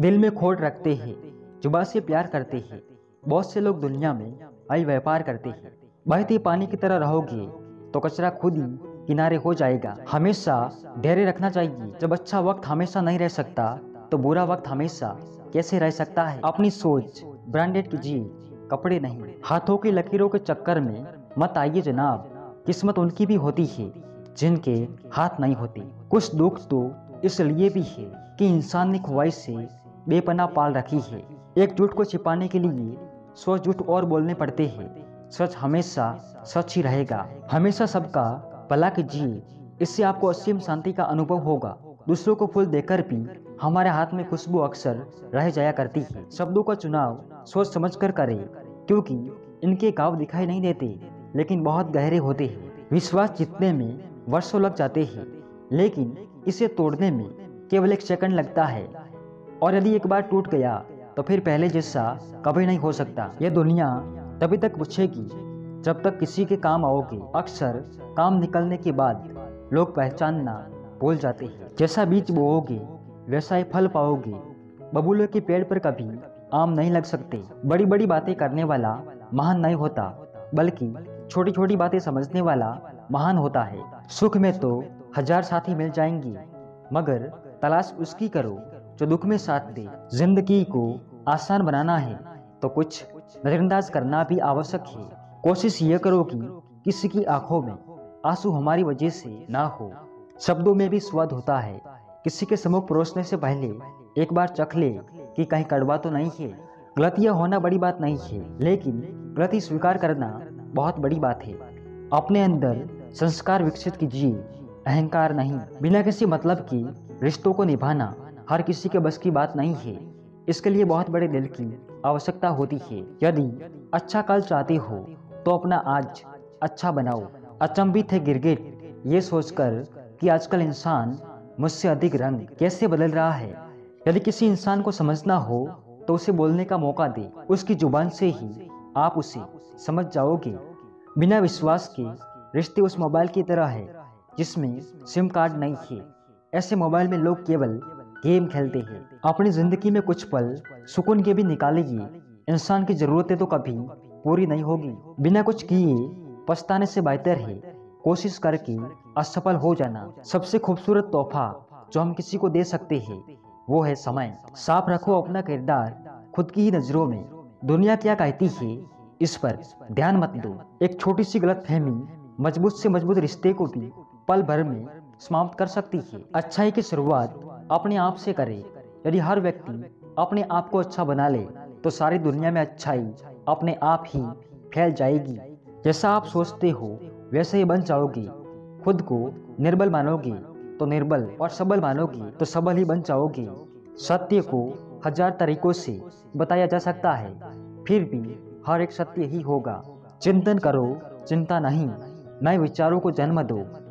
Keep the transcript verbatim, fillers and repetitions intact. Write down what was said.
दिल में खोट रखते हैं, जुबा से प्यार करते हैं। बहुत से लोग दुनिया में आई व्यापार करते हैं। बहते पानी की तरह रहोगे तो कचरा खुद ही किनारे हो जाएगा। हमेशा धैर्य रखना चाहिए। जब अच्छा वक्त हमेशा नहीं रह सकता तो बुरा वक्त हमेशा कैसे रह सकता है। अपनी सोच ब्रांडेड कीजिए, कपड़े नहीं। हाथों की लकीरों के चक्कर में मत आइए जनाब, किस्मत उनकी भी होती है जिनके हाथ नहीं होते। कुछ दुख तो इसलिए भी है कि इंसान ने ख्वाहिश से बेपनाह पाल रखी है। एक झूठ को छिपाने के लिए सौ झूठ और बोलने पड़ते हैं। सच हमेशा सच ही रहेगा। हमेशा सबका भला कीजिए, इससे आपको असीम शांति का अनुभव होगा। दूसरों को फूल देकर भी हमारे हाथ में खुशबू अक्सर रह जाया करती है। शब्दों का चुनाव सोच समझकर करें, क्योंकि इनके घाव दिखाई नहीं देते लेकिन बहुत गहरे होते हैं। विश्वास जीतने में वर्षों लग जाते हैं लेकिन इसे तोड़ने में केवल एक सेकंड लगता है, और यदि एक बार टूट गया तो फिर पहले जैसा कभी नहीं हो सकता। यह दुनिया तभी तक पूछेगी जब तक किसी के काम आओगे। अक्सर काम निकलने के बाद लोग पहचानना भूल जाते हैं। जैसा बीज बोओगे वैसा ही फल पाओगे। बबूलों के पेड़ पर कभी आम नहीं लग सकते। बड़ी बड़ी बातें करने वाला महान नहीं होता, बल्कि छोटी छोटी बातें समझने वाला महान होता है। सुख में तो हजार साथी मिल जाएंगे, मगर तलाश उसकी करो जो दुख में साथ दे। जिंदगी को आसान बनाना है तो कुछ नजरअंदाज करना भी आवश्यक है। कोशिश ये करो कि किसी की आंखों में आंसू हमारी वजह से ना हो। शब्दों में भी स्वाद होता है। किसी के सम्मुख परोसने से पहले एक बार चख ले कि कहीं कड़वा तो नहीं है। गलतियां होना बड़ी बात नहीं है, लेकिन गलती स्वीकार करना बहुत बड़ी बात है। अपने अंदर संस्कार विकसित कीजिए, अहंकार नहीं। बिना किसी मतलब के रिश्तों को निभाना हर किसी के बस की बात नहीं है। इसके लिए बहुत बड़े दिल की आवश्यकता होती है। यदि अच्छा कल चाहते हो तो अपना आज अच्छा बनाओ। अचंभित है गिरगिट ये सोचकर कि आजकल इंसान मुझसे अधिक रंग कैसे बदल रहा है। यदि किसी इंसान को समझना हो तो उसे बोलने का मौका दे। उसकी जुबान से ही आप उसे समझ जाओगे। बिना विश्वास के रिश्ते उस मोबाइल की तरह है जिसमें सिम कार्ड नहीं है। ऐसे मोबाइल में लोग केवल गेम खेलते हैं। अपनी जिंदगी में कुछ पल सुकून के भी निकालेगी। इंसान की जरूरतें तो कभी पूरी नहीं होगी। बिना कुछ किए पछताने से बेहतर है कोशिश करके असफल हो जाना। सबसे खूबसूरत तोहफा जो हम किसी को दे सकते हैं वो है समय। साफ रखो अपना किरदार खुद की ही नजरों में। दुनिया क्या कहती है इस पर ध्यान मत दो। एक छोटी सी गलतफहमी मजबूत से मजबूत रिश्ते को भी पल भर में समाप्त कर सकती है। अच्छाई की शुरुआत अपने आप से करें। यदि हर व्यक्ति अपने आप को अच्छा बना ले तो सारी दुनिया में अच्छाई अपने आप ही फैल जाएगी। जैसा आप सोचते हो वैसे ही बन जाओगे। खुद को निर्बल मानोगे तो निर्बल, और सबल मानोगे तो सबल ही बन जाओगे। सत्य को हजार तरीकों से बताया जा सकता है, फिर भी हर एक सत्य ही होगा। चिंतन करो, चिंता नहीं। नए विचारों को जन्म दो।